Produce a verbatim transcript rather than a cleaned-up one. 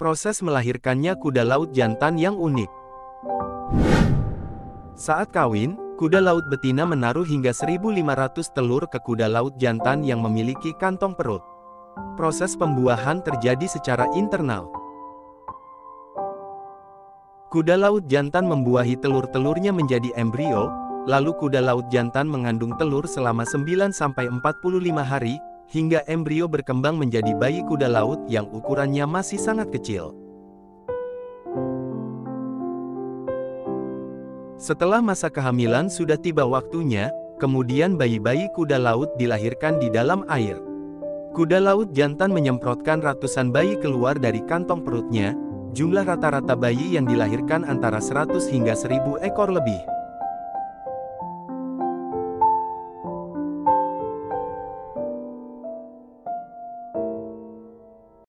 proses melahirkannya kuda laut jantan yang unik. Saat kawin, kuda laut betina menaruh hingga seribu lima ratus telur ke kuda laut jantan yang memiliki kantong perut. Proses pembuahan terjadi secara internal. Kuda laut jantan membuahi telur-telurnya menjadi embrio, lalu kuda laut jantan mengandung telur selama sembilan sampai empat puluh lima hari, hingga embrio berkembang menjadi bayi kuda laut yang ukurannya masih sangat kecil. Setelah masa kehamilan sudah tiba waktunya, kemudian bayi-bayi kuda laut dilahirkan di dalam air. Kuda laut jantan menyemprotkan ratusan bayi keluar dari kantong perutnya, jumlah rata-rata bayi yang dilahirkan antara seratus hingga seribu ekor lebih.